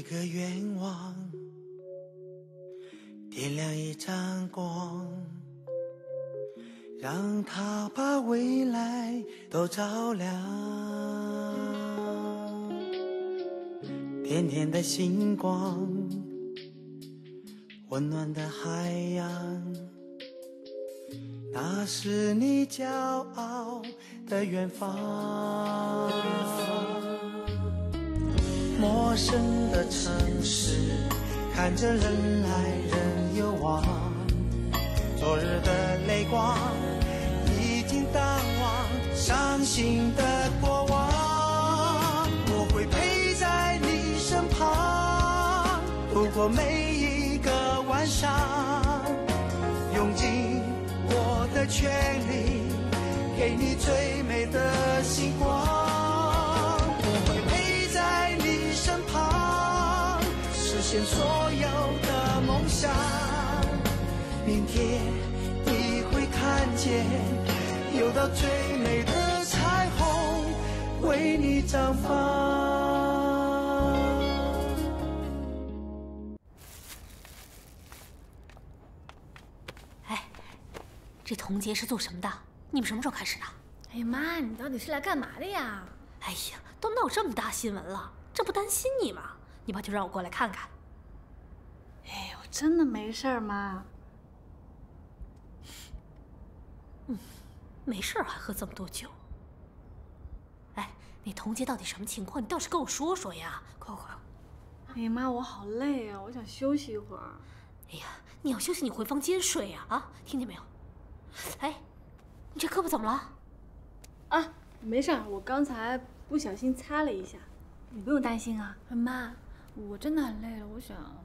一个愿望，点亮一盏光，让它把未来都照亮。点点的星光，温暖的海洋，那是你骄傲的远方。 陌生的城市，看着人来人又往，昨日的泪光已经淡忘，伤心的过往，我会陪在你身旁，度过每一个晚上，用尽我的全力，给你最美的星光。 实现所有的梦想，明天你会看见有道最美的彩虹为你绽放。哎，这童节是做什么的？你们什么时候开始的？哎呀妈，你到底是来干嘛的呀？哎呀，都闹这么大新闻了，这不担心你吗？你爸就让我过来看看。 哎，我真的没事儿，妈。嗯，没事儿还喝这么多酒。哎，那童节到底什么情况？你倒是跟我说说呀！快快！哎呀妈，我好累啊，我想休息一会儿。哎呀，你要休息，你回房间睡呀！啊，听见没有？哎，你这胳膊怎么了？啊，没事儿，我刚才不小心擦了一下，你不用担心啊，妈。 我真的很累了，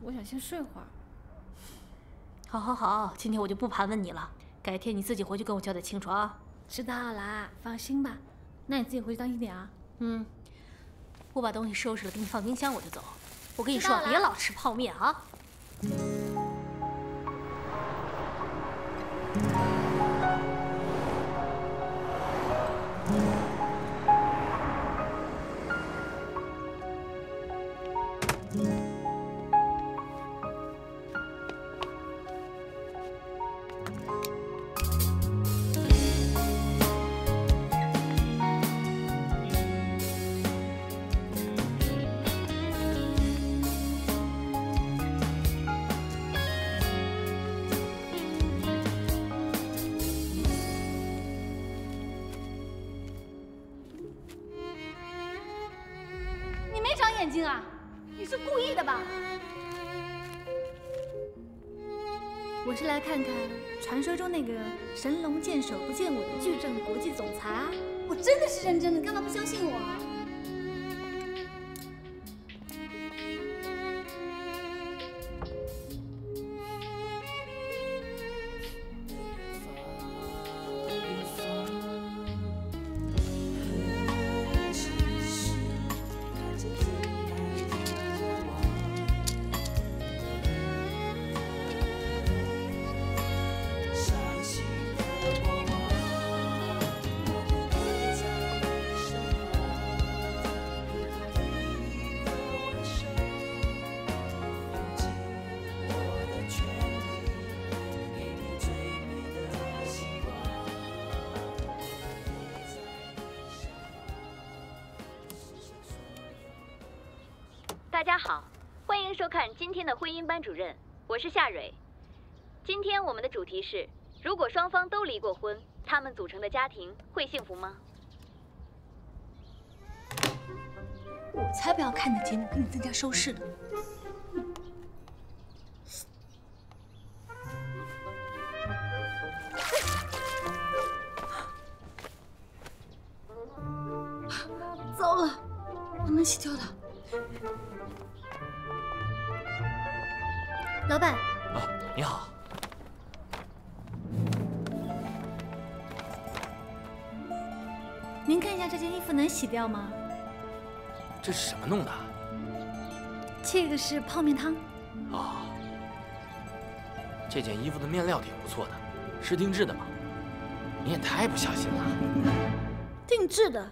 我想先睡会儿。好，好，好，今天我就不盘问你了，改天你自己回去跟我交代清楚啊。知道啦，放心吧。那你自己回去当心点啊。嗯，我把东西收拾了，给你放冰箱，我就走。我跟你说，别老吃泡面啊。眼睛啊，你是故意的吧？我是来看看传说中那个神龙见首不见尾的矩阵国际总裁啊！我真的是认真的，干嘛不相信我啊？大家好，欢迎收看今天的婚姻班主任，我是夏蕊。今天我们的主题是：如果双方都离过婚，他们组成的家庭会幸福吗？我才不要看你的节目给你增加收视呢！糟了，我能洗掉的。 老板，啊，你好。您看一下这件衣服能洗掉吗？这是什么弄的？这个是泡面汤。哦，这件衣服的面料挺不错的，是定制的吗？你也太不小心了。定制的？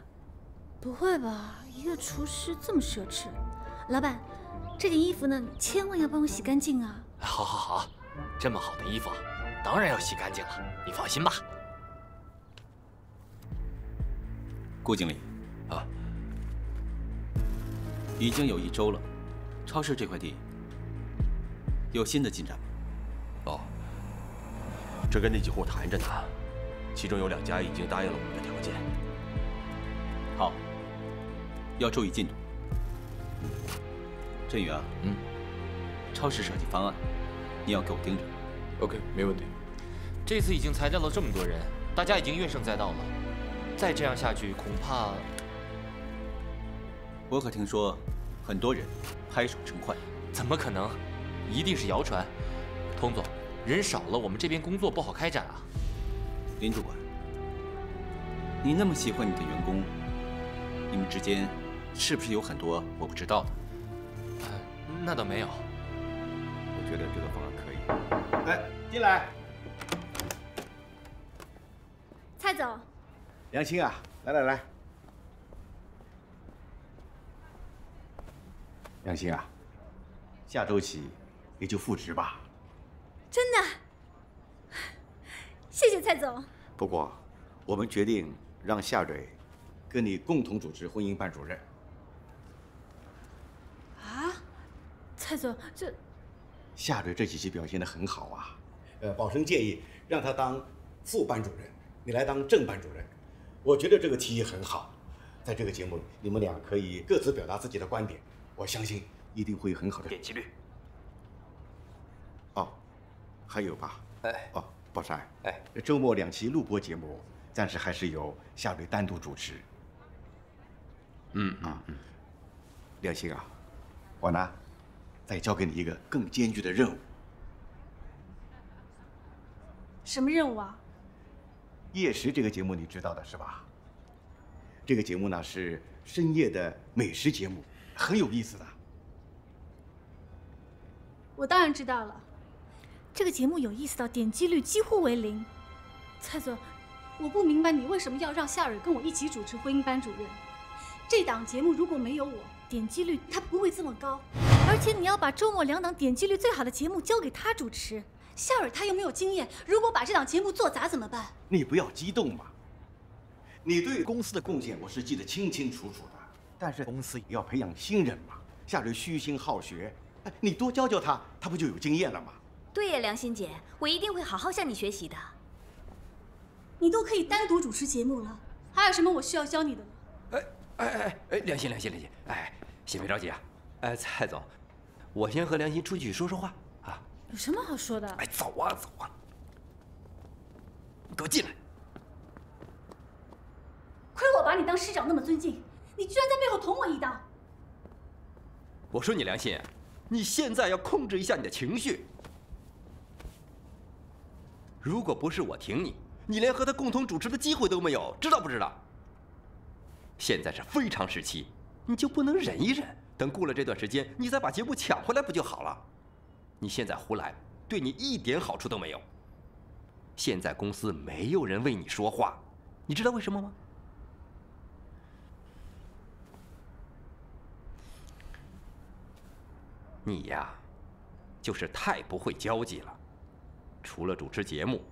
不会吧，一个厨师这么奢侈？老板，这件衣服呢，千万要帮我洗干净啊！好，好，好，这么好的衣服，当然要洗干净了，你放心吧。顾经理，啊，已经有1周了，超市这块地有新的进展吗？哦，这跟那几户谈着呢，其中有2家已经答应了我们的条件。好，要注意进度。 振宇啊，嗯，超市设计方案，你要给我盯着。OK， 没问题。这次已经裁掉了这么多人，大家已经怨声载道了。再这样下去，恐怕……我可听说，很多人拍手称快。怎么可能？一定是谣传。佟总，人少了，我们这边工作不好开展啊。林主管，你那么喜欢你的员工，你们之间是不是有很多我不知道的？ 那倒没有，我觉得这个方案可以。来，进来。蔡总，梁青啊，来。梁青啊，下周起也就复职吧。真的？谢谢蔡总。不过，我们决定让夏蕊跟你共同主持婚姻办主任。 蔡总，夏蕊这几期表现得很好啊。宝生建议让她当副班主任，你来当正班主任。我觉得这个提议很好，在这个节目里，你们俩可以各自表达自己的观点，我相信一定会有很好的点击率。哦，还有吧？哎，哦，宝山，哎，周末2期录播节目暂时还是由夏蕊单独主持。嗯，梁星啊，我呢？ 再交给你一个更艰巨的任务。什么任务啊？夜食这个节目你知道的是吧？这个节目呢是深夜的美食节目，很有意思的。我当然知道了，这个节目有意思到点击率几乎为0。蔡总，我不明白你为什么要让夏蕊跟我一起主持婚姻班主任。这档节目如果没有我，点击率它不会这么高。 而且你要把周末2档点击率最好的节目交给他主持，夏蕊他又没有经验，如果把这档节目做砸怎么办？你不要激动嘛，你对公司的贡献我是记得清清楚楚的，但是公司也要培养新人嘛。夏蕊虚心好学，哎，你多教教他，他不就有经验了吗？对呀，梁欣姐，我一定会好好向你学习的。你都可以单独主持节目了，还有什么我需要教你的吗？哎，梁欣，哎，先别着急啊。 哎，蔡总，我先和梁欣出去说说话啊。有什么好说的？哎，走啊，给我进来！亏我把你当师长那么尊敬，你居然在背后捅我一刀！我说你梁欣，你现在要控制一下你的情绪。如果不是我挺你，你连和他共同主持的机会都没有，知道不知道？现在是非常时期，你就不能忍一忍？ 等过了这段时间，你再把节目抢回来不就好了？你现在胡来，对你一点好处都没有。现在公司没有人为你说话，你知道为什么吗？你呀，就是太不会交际了。除了主持节目，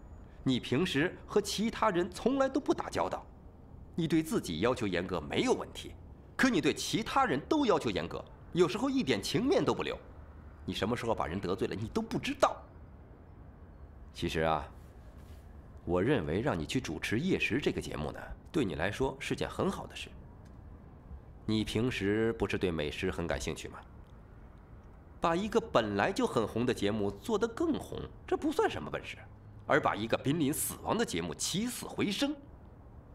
你平时和其他人从来都不打交道。你对自己要求严格没有问题。 可你对其他人都要求严格，有时候一点情面都不留。你什么时候把人得罪了，你都不知道。其实啊，我认为让你去主持夜食这个节目呢，对你来说是件很好的事。你平时不是对美食很感兴趣吗？把一个本来就很红的节目做得更红，这不算什么本事；而把一个濒临死亡的节目起死回生，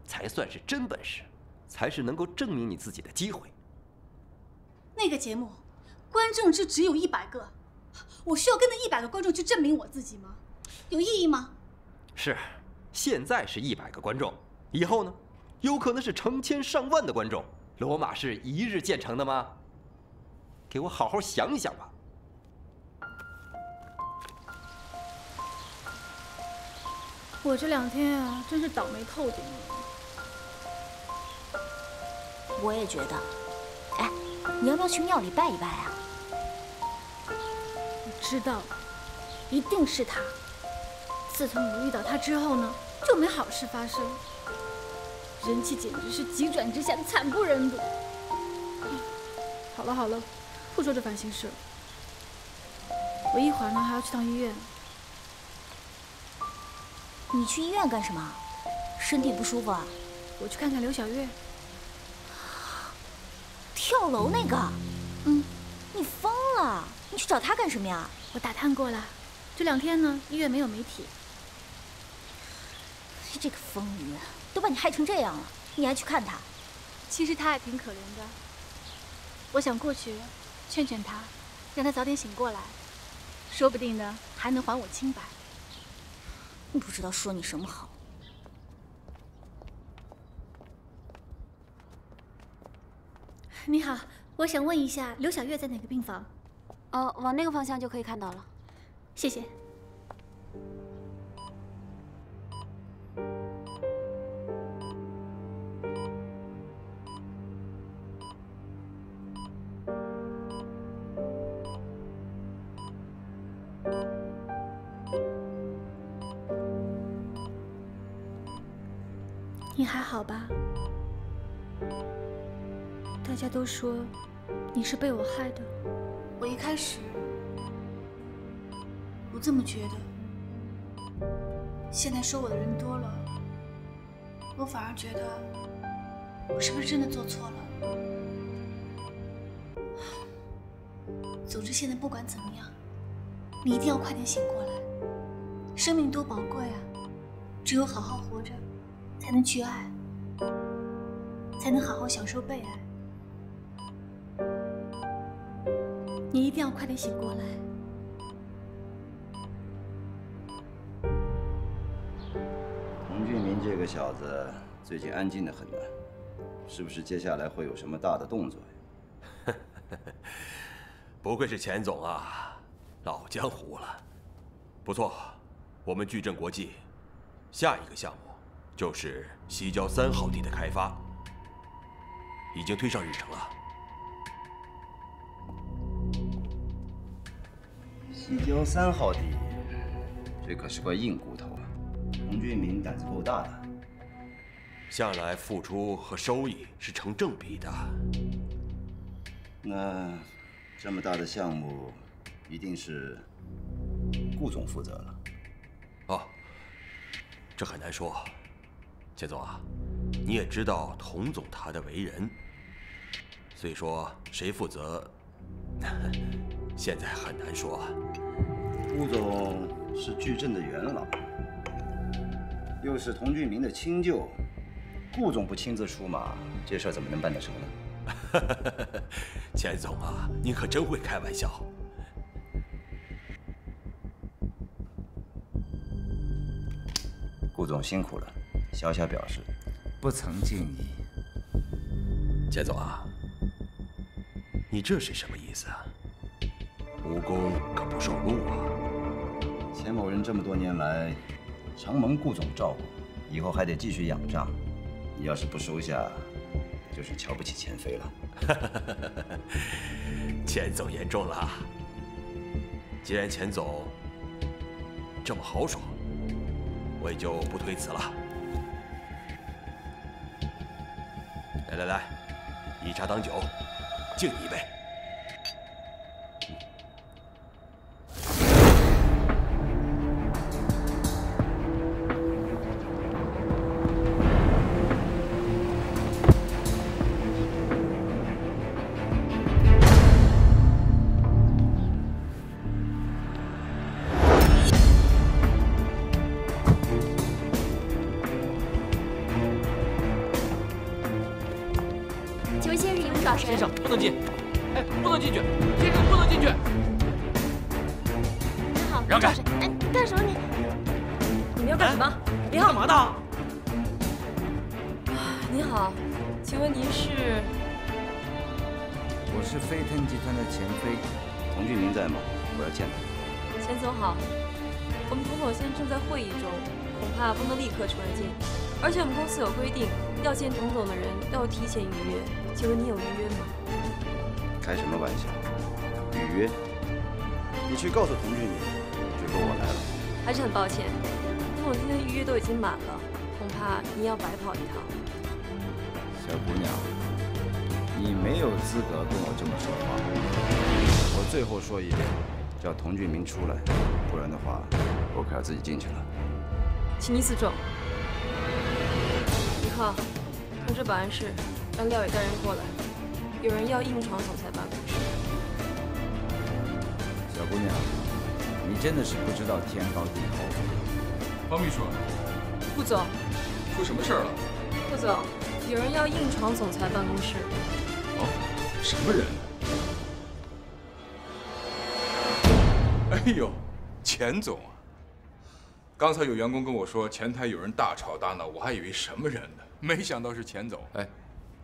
才算是真本事。 才是能够证明你自己的机会。那个节目，观众就只有100个，我需要跟着100个观众去证明我自己吗？有意义吗？是，现在是100个观众，以后呢，有可能是成千上万的观众。罗马是一日建成的吗？给我好好想一想吧。我这2天啊，真是倒霉透顶了。 我也觉得，哎，你要不要去庙里拜一拜啊？知道了，一定是他。自从我遇到他之后呢，就没好事发生。人气简直是急转直下，惨不忍睹。好了好了，不说这烦心事了。我一会儿呢还要去趟医院。你去医院干什么？身体不舒服啊？我去看看刘小月。跳楼那个？嗯。 你疯了！你去找他干什么呀？我打探过了，这两天呢，医院没有媒体。这个疯女人都把你害成这样了，你还去看她？其实她也挺可怜的。我想过去劝劝她，让她早点醒过来，说不定呢还能还我清白。你不知道说你什么好。 你好，我想问一下，刘小月在哪个病房？哦，往那个方向就可以看到了。谢谢。你还好吧？ 大家都说你是被我害的，我一开始不这么觉得，现在说我的人多了，我反而觉得我是不是真的做错了？总之现在不管怎么样，你一定要快点醒过来。生命多宝贵啊，只有好好活着，才能去爱，才能好好享受被爱。 你一定要快点醒过来。童俊民这个小子最近安静的很呢，是不是接下来会有什么大的动作呀？不愧是钱总啊，老江湖了。不错，我们矩阵国际，下一个项目就是西郊3号地的开发，已经推上日程了。 西郊3号地，这可是块硬骨头啊！童俊民胆子够大的，下来付出和收益是成正比的。那这么大的项目，一定是顾总负责了。哦，这很难说。钱总啊，你也知道童总他的为人，所以说谁负责？ 现在很难说啊。顾总是矩阵的元老，又是童俊民的亲舅，顾总不亲自出马，这事儿怎么能办得成呢？钱总啊，你可真会开玩笑。顾总辛苦了，小小表示，不曾敬意。钱总啊，你这是什么意思啊？ 无功可不受禄啊！钱某人这么多年来，常蒙顾总照顾，以后还得继续仰仗。你要是不收下，就是瞧不起钱飞了。钱总言重了。既然钱总这么豪爽，我也就不推辞了。来来来，以茶当酒，敬你一杯。 要见童总的人都要提前预约，请问你有预约吗？开什么玩笑！预约？你去告诉童俊宇，就说我来了。还是很抱歉，但我今天预约都已经满了，恐怕您要白跑一趟。小姑娘，你没有资格跟我这么说话。我最后说一遍，叫童俊明出来，不然的话，我可要自己进去了。请你自重。李浩，通知保安室，让廖伟带人过来，有人要硬闯总裁办公室。 小姑娘，你真的是不知道天高地厚。方秘书，顾总，出什么事儿了？顾总，有人要硬闯总裁办公室。哦，什么人？哎呦，钱总啊！刚才有员工跟我说，前台有人大吵大闹，我还以为什么人呢，没想到是钱总。哎，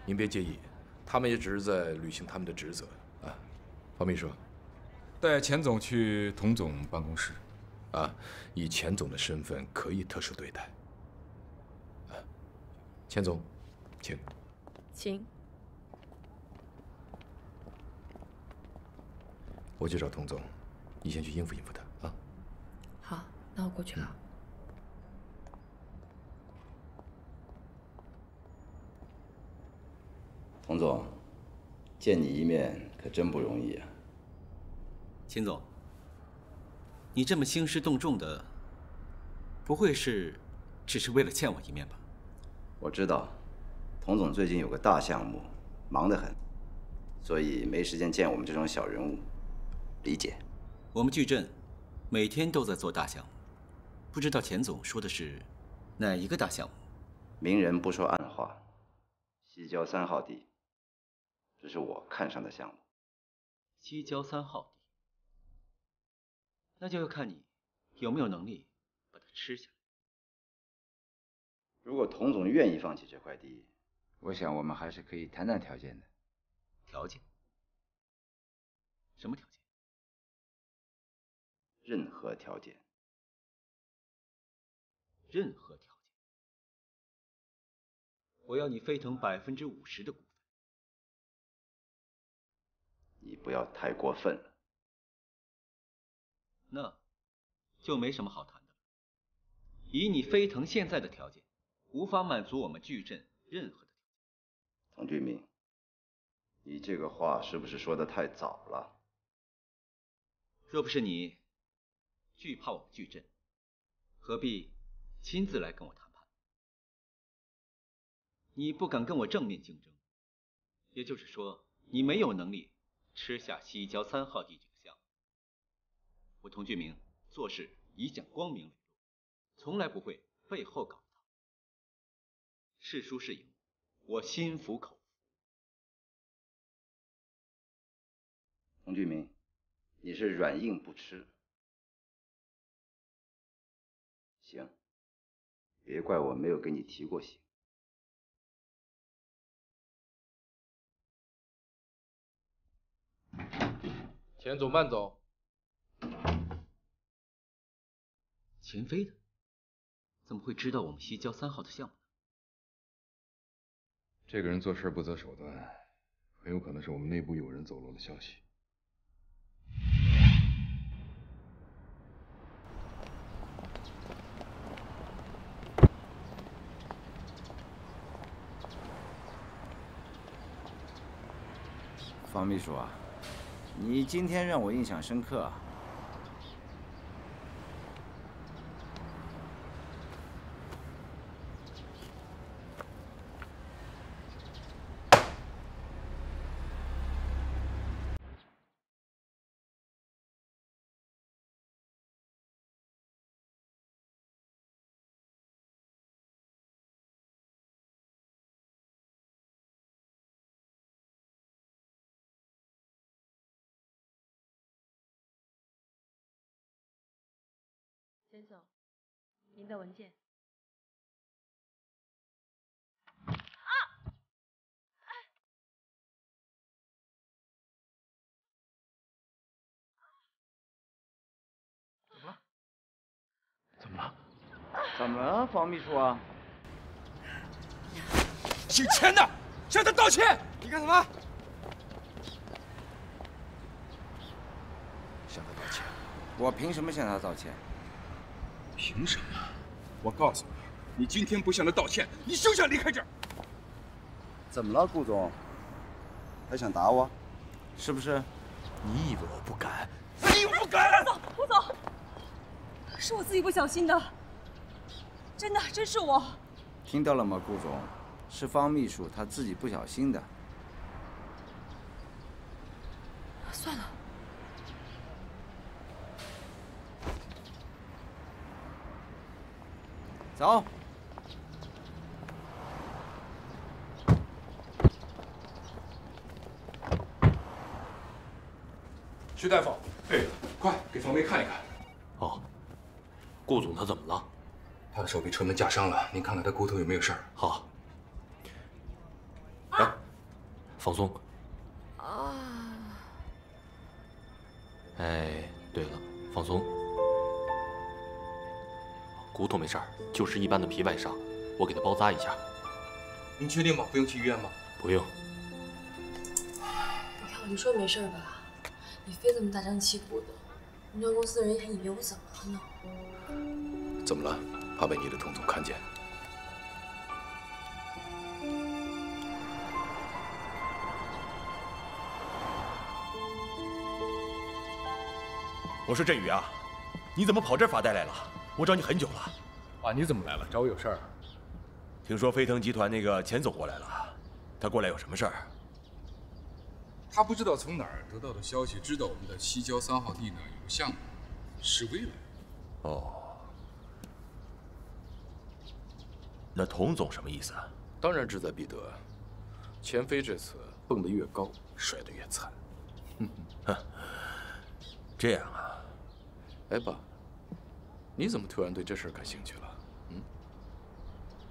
您别介意，他们也只是在履行他们的职责啊。方秘书。 带钱总去童总办公室，啊，以钱总的身份可以特殊对待。啊，钱总，请。请。我去找童总，你先去应付应付他啊。好，那我过去了。童总，见你一面可真不容易啊。 秦总，你这么兴师动众的，不会是只是为了见我一面吧？我知道，童总最近有个大项目，忙得很，所以没时间见我们这种小人物，理解。我们矩阵每天都在做大项目，不知道钱总说的是哪一个大项目？明人不说暗话，西郊3号地，这是我看上的项目。西郊3号地。 那就要看你有没有能力把它吃下来。如果童总愿意放弃这块地，我想我们还是可以谈谈条件的。条件？什么条件？任何条件。任何条件。我要你飞腾50%的股份。你不要太过分了。 那，就没什么好谈的。以你飞腾现在的条件，无法满足我们矩阵任何的条件。童俊明，你这个话是不是说的太早了？若不是你惧怕我们矩阵，何必亲自来跟我谈判？你不敢跟我正面竞争，也就是说，你没有能力吃下西郊3号地区。 我童俊明做事以讲光明为主，从来不会背后搞他。是输是赢，我心服口服。童俊明，你是软硬不吃。行，别怪我没有给你提过醒。钱总慢走。 钱飞的怎么会知道我们西郊3号的项目呢？这个人做事不择手段，很有可能是我们内部有人走漏了消息。方秘书啊，你今天让我印象深刻啊。 钱总，您的文件。啊！怎么了？怎么了？怎么了，方秘书啊？姓钱的向他道歉！你干什么？向他道歉。歉。我凭什么向他道歉？凭什么？我告诉你，你今天不向他道歉，你休想离开这儿。怎么了，顾总？还想打我？是不是？你以为我不敢？你不敢！顾总，是我自己不小心的，真的，真是我。听到了吗，顾总？是方秘书他自己不小心的。 算了，走。徐大夫，哎，快给方梅看一看。哦，顾总他怎么了？他的手臂唇纹夹伤了，您看看他骨头有没有事儿。好。哎，放松。啊。 哎，对了，放松。骨头没事儿，就是一般的皮外伤，我给他包扎一下。您确定吗？不用去医院吗？不用。你看，你说没事吧？你非这么大张旗鼓的，公关公司的人还以为我怎么了呢？怎么了？怕被你的童总看见。我说振宇啊，你怎么跑这儿发呆来了？我找你很久了。啊，你怎么来了？找我有事儿？听说飞腾集团那个钱总过来了，他过来有什么事儿？他不知道从哪儿得到的消息，知道我们的西郊3号地呢有个项目，示威了。哦，那童总什么意思啊？当然志在必得。钱飞这次蹦得越高，摔得越惨。这样啊。 哎，爸，你怎么突然对这事感兴趣了？嗯，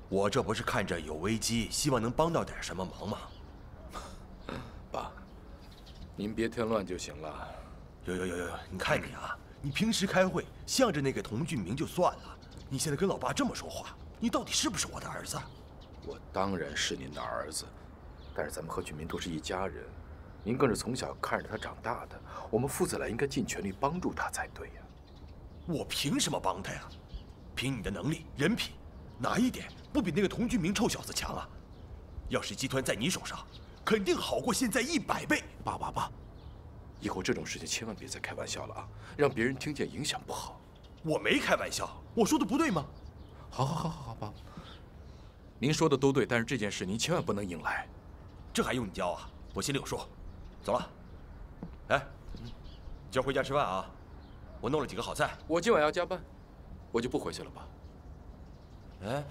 我这不是看着有危机，希望能帮到点什么忙吗？爸，您别添乱就行了。有，你看你啊，你平时开会向着那个童俊明就算了，你现在跟老爸这么说话，你到底是不是我的儿子？我当然是您的儿子，但是咱们和俊明都是一家人，您更是从小看着他长大的，我们父子俩应该尽全力帮助他才对呀。 我凭什么帮他呀？凭你的能力、人品，哪一点不比那个童俊明臭小子强啊？要是集团在你手上，肯定好过现在100倍。爸，以后这种事情千万别再开玩笑了啊！让别人听见影响不好。我没开玩笑，我说的不对吗？好，爸，您说的都对，但是这件事您千万不能硬来。这还用你教啊？我心里有数。走了，哎，今儿回家吃饭啊。 我弄了几个好菜，我今晚要加班，我就不回去了吧。哎，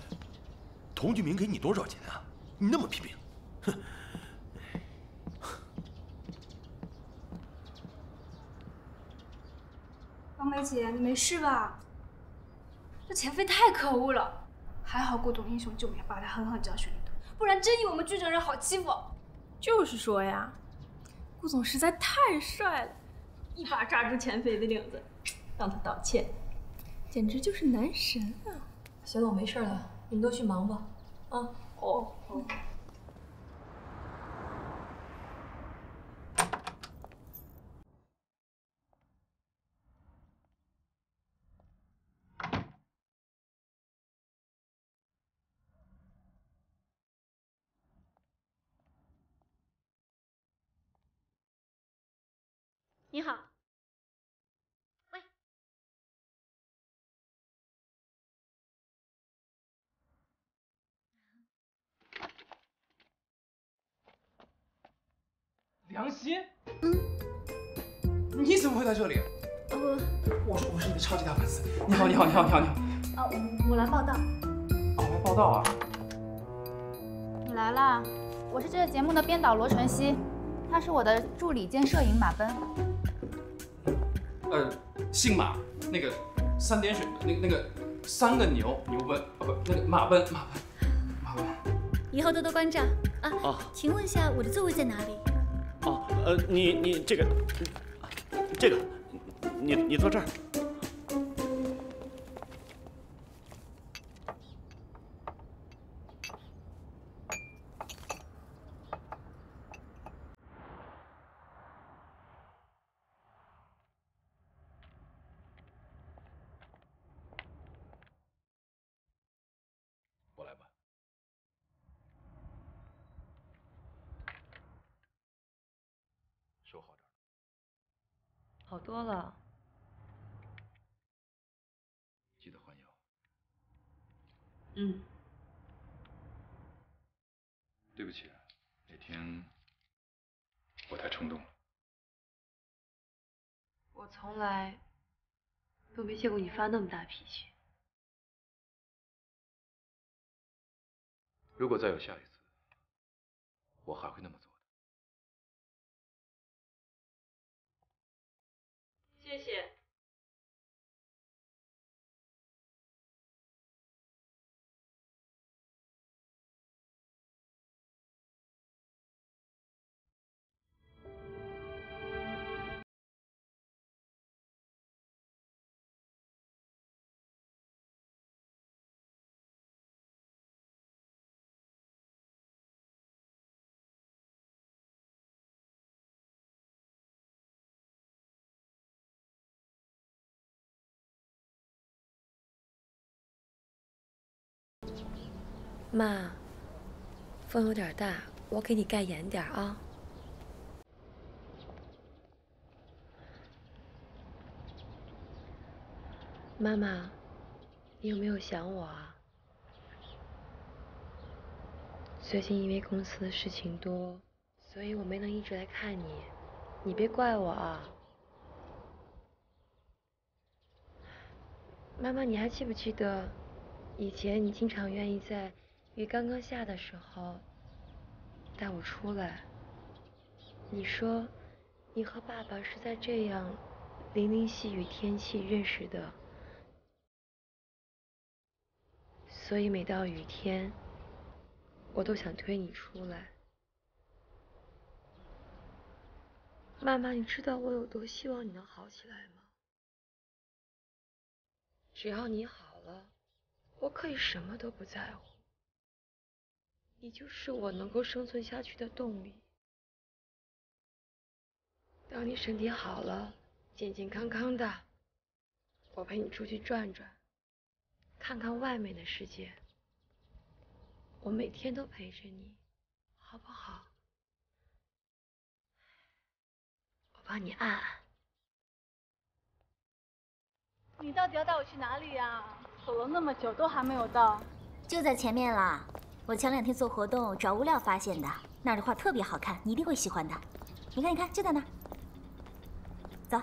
童俊明给你多少钱啊？你那么批评，哼！方梅姐，你没事吧？这钱飞太可恶了，还好顾总英雄救美，把他狠狠教训了一顿，不然真以为我们剧城人好欺负。就是说呀，顾总实在太帅了。 一把抓住钱飞的领子，让他道歉，简直就是男神啊！行了，我没事了，你们都去忙吧。啊，哦。你好。 良心，你怎么会到这里？我是你的超级大粉丝。你好。啊，我来报道。来报道啊？你来啦，我是这个节目的编导罗晨曦，他是我的助理兼摄影马奔。姓马，那个3点水，那个3个牛，牛奔啊不，那个马奔。以后多多关照啊。哦。请问一下，我的座位在哪里？ 哦，你这个，你坐这儿。好多了。记得还药。嗯。对不起啊，那天我太冲动了。我从来都没见过你发那么大脾气。如果再有下一次，我还会那么做。 谢谢。妈，风有点大，我给你盖严点啊。妈妈，你有没有想我啊？最近因为公司的事情多，所以我没能一直来看你，你别怪我啊。妈妈，你还记不记得以前你经常愿意在 雨刚刚下的时候，带我出来。你说，你和爸爸是在这样淋漓细雨天气认识的，所以每到雨天，我都想推你出来。妈妈，你知道我有多希望你能好起来吗？只要你好了，我可以什么都不在乎。 你就是我能够生存下去的动力。当你身体好了，健健康康的，我陪你出去转转，看看外面的世界。我每天都陪着你，好不好？我帮你按按。你到底要带我去哪里呀？走了那么久，都还没有到。就在前面啦。 我前两天做活动找物料发现的，那儿的画特别好看，你一定会喜欢的。你看，你看，就在那儿。走。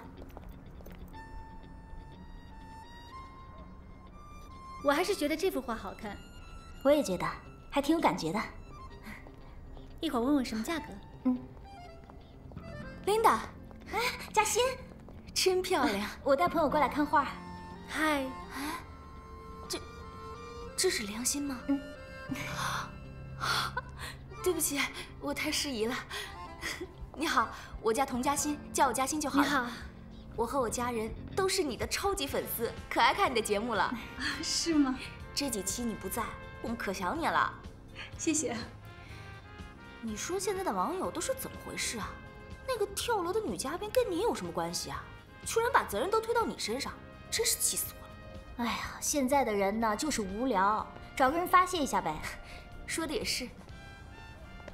我还是觉得这幅画好看。我也觉得，还挺有感觉的。一会儿问问什么价格。嗯。Linda， 哎，嘉欣，真漂亮！我带朋友过来看画。嗨。哎，这是良心吗？嗯。 对不起，我太失仪了。你好，我叫佟嘉欣，叫我嘉欣就好了。你好，我和我家人都是你的超级粉丝，可爱看你的节目了。是吗？这几期你不在，我们可想你了。谢谢。你说现在的网友都是怎么回事啊？那个跳楼的女嘉宾跟你有什么关系啊？居然把责任都推到你身上，真是气死我了。哎呀，现在的人呢，就是无聊。 找个人发泄一下呗，说的也是。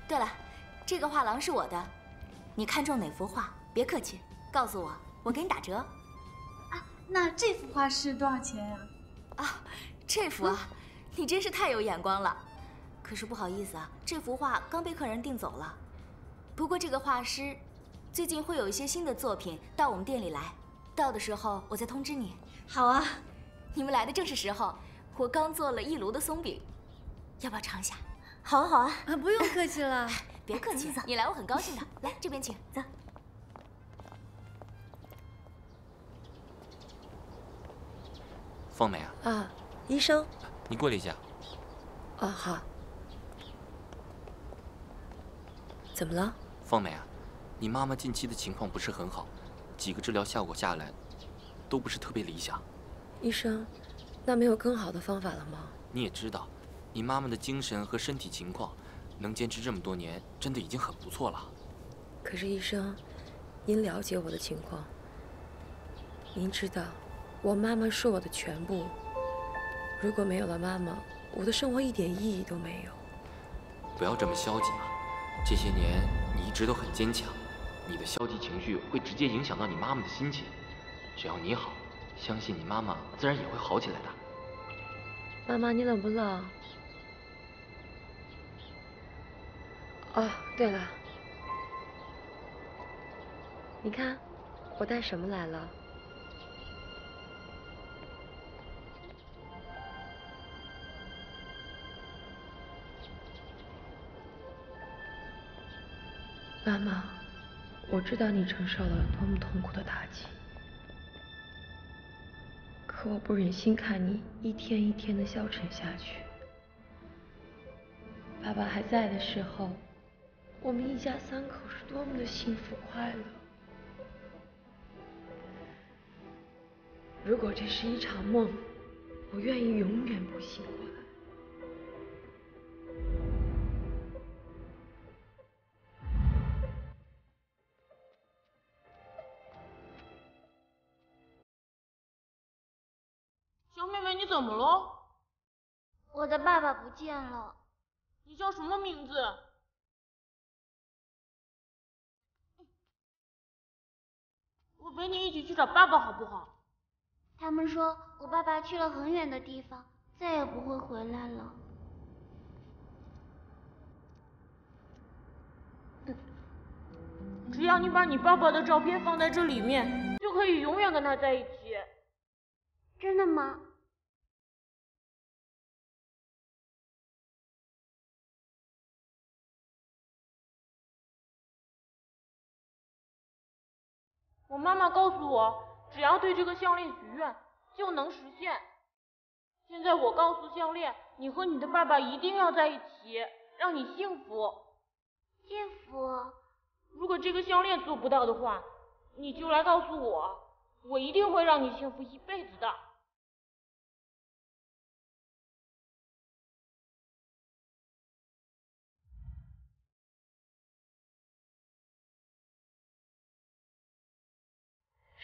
对了，这个画廊是我的，你看中哪幅画，别客气，告诉我，我给你打折。啊，那这幅画是多少钱呀？啊，这幅啊，你真是太有眼光了。可是不好意思啊，这幅画刚被客人订走了。不过这个画师最近会有一些新的作品到我们店里来，到的时候我再通知你。好啊，你们来的正是时候。 我刚做了一炉的松饼，要不要尝一下？好啊，好啊，不用客气了，别客气，你来我很高兴的。来这边请，走。方梅啊？啊，医生，你过来一下。哦，好。怎么了？方梅啊，你妈妈近期的情况不是很好，几个治疗效果下来，都不是特别理想。医生。 那没有更好的方法了吗？你也知道，你妈妈的精神和身体情况，能坚持这么多年，真的已经很不错了。可是医生，您了解我的情况，您知道，我妈妈是我的全部。如果没有了妈妈，我的生活一点意义都没有。不要这么消极嘛，这些年你一直都很坚强，你的消极情绪会直接影响到你妈妈的心情。只要你好，相信你妈妈自然也会好起来的。妈妈，你冷不冷？哦，对了，你看我带什么来了？ 妈妈，我知道你承受了多么痛苦的打击，可我不忍心看你一天一天的消沉下去。爸爸还在的时候，我们一家三口是多么的幸福快乐。如果这是一场梦，我愿意永远不醒过来。 你怎么了？我的爸爸不见了。你叫什么名字？我陪你一起去找爸爸好不好？他们说我爸爸去了很远的地方，再也不会回来了。只要你把你爸爸的照片放在这里面，就可以永远跟他在一起。真的吗？ 我妈妈告诉我，只要对这个项链许愿，就能实现。现在我告诉项链，你和你的爸爸一定要在一起，让你幸福。幸福。如果这个项链做不到的话，你就来告诉我，我一定会让你幸福一辈子的。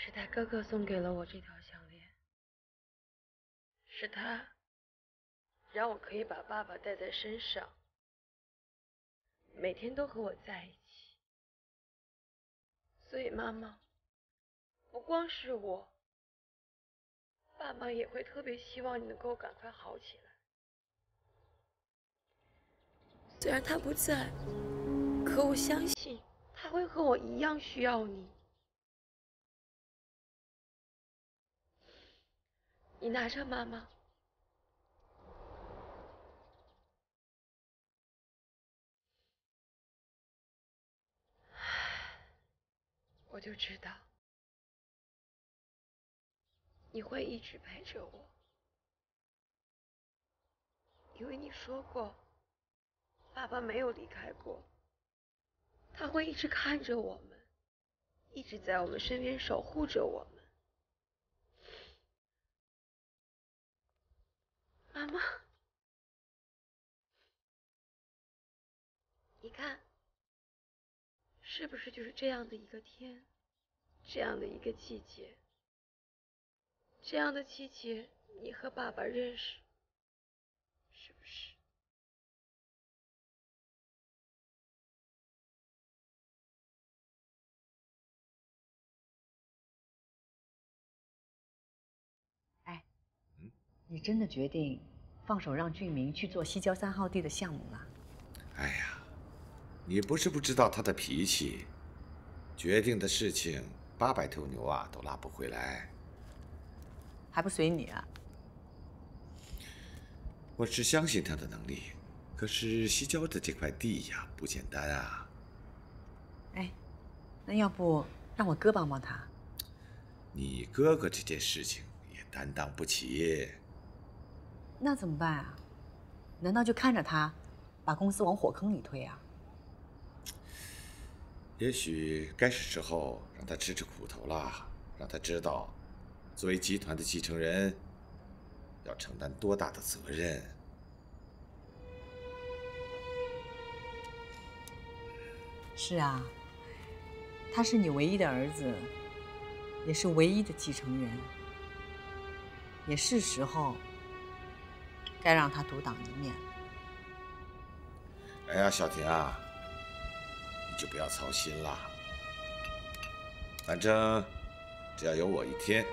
是他哥哥送给了我这条项链，是他让我可以把爸爸带在身上，每天都和我在一起。所以妈妈，不光是我，爸爸也会特别希望你能够赶快好起来。虽然他不在，可我相信他会和我一样需要你。 你拿着，妈妈。我就知道，你会一直陪着我，因为你说过，爸爸没有离开过，他会一直看着我们，一直在我们身边守护着我们。 妈妈，你看，是不是就是这样的一个天，这样的一个季节，这样的季节，你和爸爸认识，是不是？哎，你真的决定？ 放手让俊明去做西郊3号地的项目了。哎呀，你不是不知道他的脾气，决定的事情800头牛啊都拉不回来，还不随你啊？我是相信他的能力，可是西郊的这块地呀不简单啊。哎，那要不让我哥帮帮他？你哥哥这件事情也担当不起。 那怎么办啊？难道就看着他把公司往火坑里推啊？也许该是时候让他吃吃苦头了，让他知道，作为集团的继承人，要承担多大的责任。是啊，他是你唯一的儿子，也是唯一的继承人，也是时候。 该让他独当一面。哎呀，小婷啊，你就不要操心了。反正只要有我一天，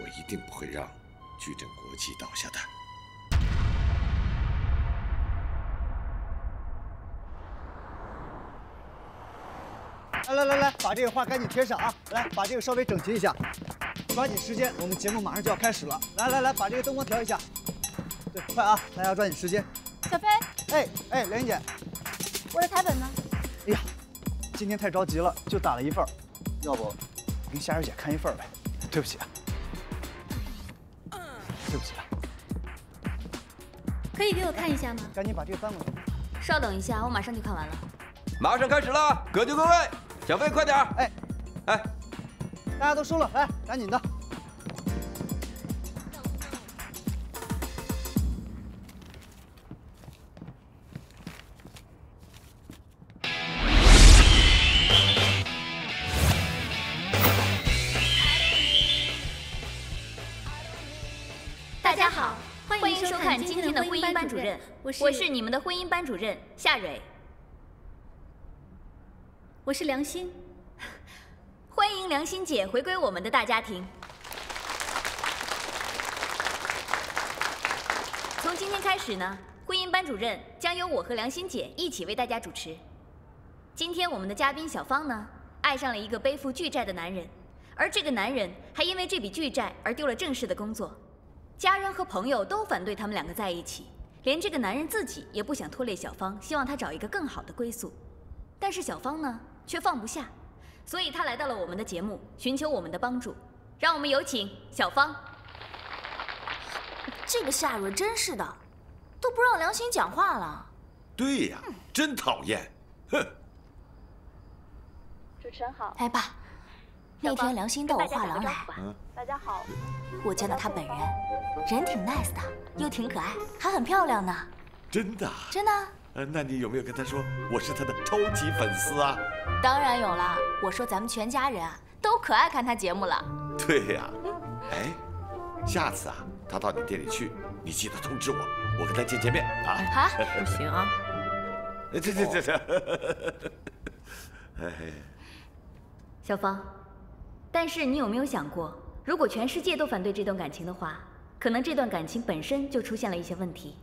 我一定不会让矩阵国际倒下的。 来，把这个画赶紧贴上啊！来，把这个稍微整齐一下，抓紧时间，我们节目马上就要开始了。来，把这个灯光调一下，对，快啊！大家抓紧时间。小飞，哎，玲姐，我的彩本呢？哎呀，今天太着急了，就打了一份，要不给夏小姐看一份呗？对不起啊，对不起啊。可以给我看一下吗？赶紧把这个翻过来。稍等一下，我马上就看完了。马上开始了，各就各位。 小飞，快点！哎，大家都输了，来，赶紧的。大家好，欢迎收看今天的婚姻班主任，我是你们的婚姻班主任夏蕊。 我是梁欣，欢迎梁欣姐回归我们的大家庭。从今天开始呢，婚姻班主任将由我和梁欣姐一起为大家主持。今天我们的嘉宾小芳呢，爱上了一个背负巨债的男人，而这个男人还因为这笔巨债而丢了正式的工作，家人和朋友都反对他们两个在一起，连这个男人自己也不想拖累小芳，希望她找一个更好的归宿。但是小芳呢？ 却放不下，所以他来到了我们的节目，寻求我们的帮助。让我们有请小芳。这个夏蕊真是的，都不让梁欣讲话了。对呀，真讨厌！哼。主持人好。哎爸，那天梁欣到我画廊来，大家好。我见到她本人，人挺 nice 的，又挺可爱，还很漂亮呢。真的？真的。 那你有没有跟他说我是他的超级粉丝啊？当然有啦！我说咱们全家人啊都可爱看他节目了。对呀，哎，下次啊他到你店里去，你记得通知我，我跟他见面啊。啊，行啊。这，哎。小芳，但是你有没有想过，如果全世界都反对这段感情的话，可能这段感情本身就出现了一些问题。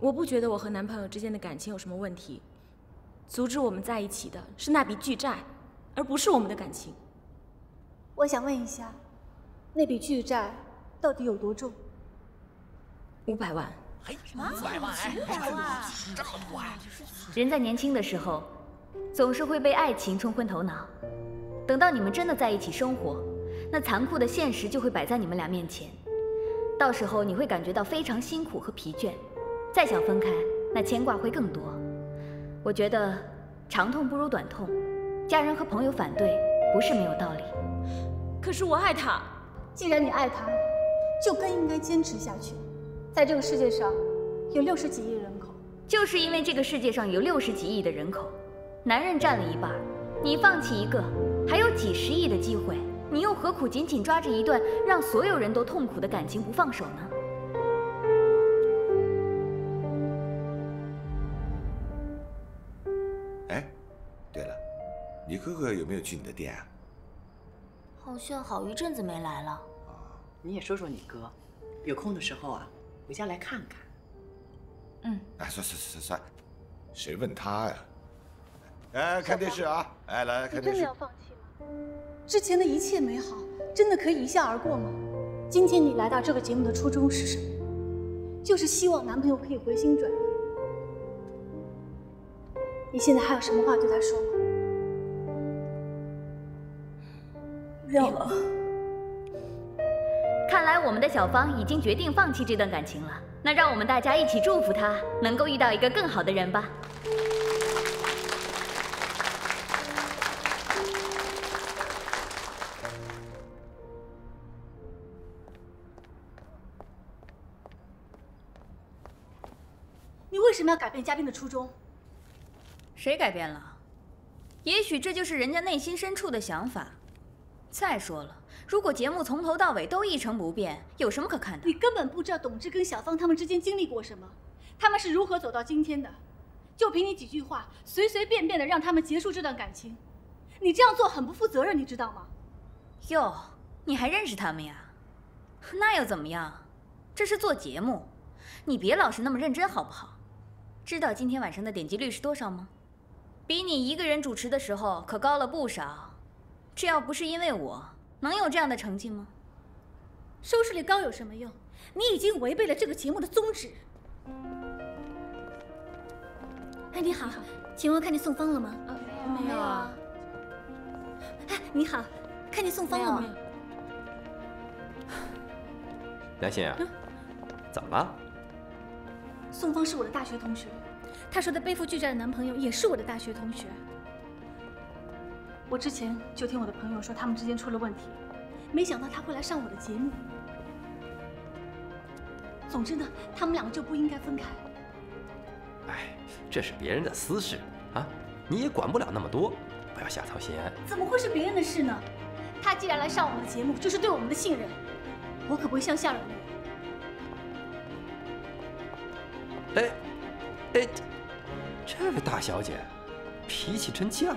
我不觉得我和男朋友之间的感情有什么问题，阻止我们在一起的是那笔巨债，而不是我们的感情。我想问一下，那笔巨债到底有多重？500万。什么？500万？500万？这么多啊！人在年轻的时候，总是会被爱情冲昏头脑。等到你们真的在一起生活，那残酷的现实就会摆在你们俩面前。到时候你会感觉到非常辛苦和疲倦。 再想分开，那牵挂会更多。我觉得长痛不如短痛，家人和朋友反对不是没有道理。可是我爱他，既然你爱他，就更应该坚持下去。在这个世界上，有60几亿人口，就是因为这个世界上有60几亿的人口，男人占了一半，你放弃一个，还有几十亿的机会，你又何苦紧紧抓着一段让所有人都痛苦的感情不放手呢？ 你哥哥有没有去你的店啊？好像好一阵子没来了。啊，你也说说你哥，有空的时候啊，回家来看看。嗯。哎，算，谁问他呀？哎，看电视啊！哎，来看电视。你真的要放弃吗？之前的一切美好，真的可以一笑而过吗？今天你来到这个节目的初衷是什么？就是希望男朋友可以回心转意。你现在还有什么话对他说吗？ 要了。看来我们的小芳已经决定放弃这段感情了。那让我们大家一起祝福她能够遇到一个更好的人吧。你为什么要改变嘉宾的初衷？谁改变了？也许这就是人家内心深处的想法。 再说了，如果节目从头到尾都一成不变，有什么可看的？你根本不知道董志跟小芳他们之间经历过什么，他们是如何走到今天的。就凭你几句话，随随便便的让他们结束这段感情，你这样做很不负责任，你知道吗？哟，你还认识他们呀？那又怎么样？这是做节目，你别老是那么认真好不好？知道今天晚上的点击率是多少吗？比你一个人主持的时候可高了不少。这要不是因为我，能有这样的成绩吗？收视率高有什么用？你已经违背了这个节目的宗旨。哎，你好，请问看见宋芳了吗？没有啊。哎，你好，看见宋芳了吗？梁欣啊，怎么了？宋芳是我的大学同学，她说的背负巨债的男朋友也是我的大学同学。我之前就听我的朋友说他们之间出了问题，没想到他会来上我的节目。总之呢，他们两个就不应该分开。哎，这是别人的私事啊，你也管不了那么多，不要瞎操心。怎么会是别人的事呢？他既然来上我的节目，就是对我们的信任。 我可不会向下软弱。哎，哎，这位大小姐，脾气真犟啊！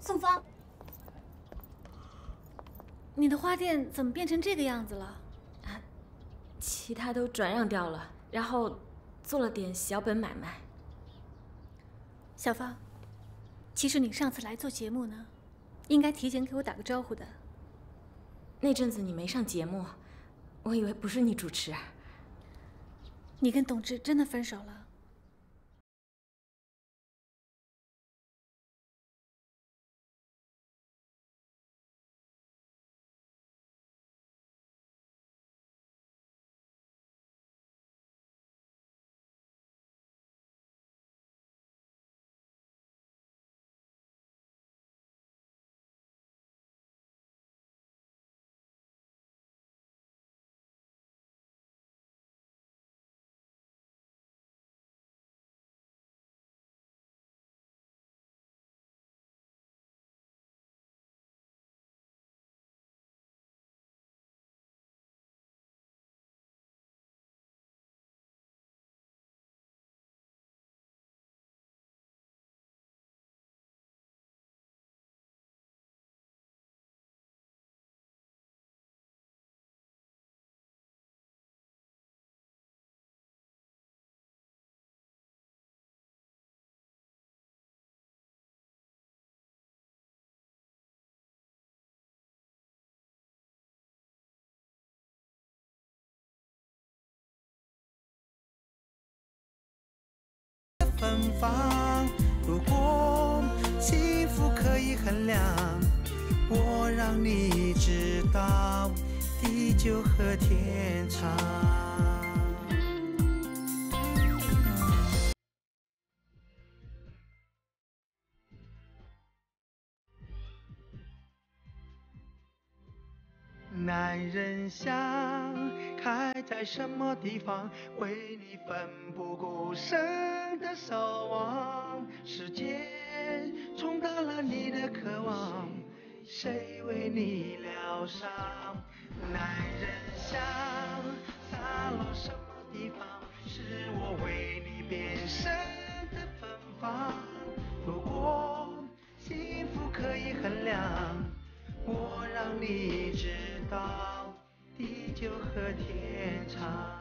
宋芳，你的花店怎么变成这个样子了？啊，其他都转让掉了，然后做了点小本买卖。小芳，其实你上次来做节目呢，应该提前给我打个招呼的。那阵子你没上节目，我以为不是你主持。你跟董志真的分手了？ 芬芳，如果幸福可以衡量，我让你知道地久和天长。男人想开在什么地方，为你奋不顾身。 的守望，时间冲淡了你的渴望，谁为你疗伤？男人想散落什么地方，是我为你变身的芬芳。如果幸福可以衡量，我让你知道地久和天长。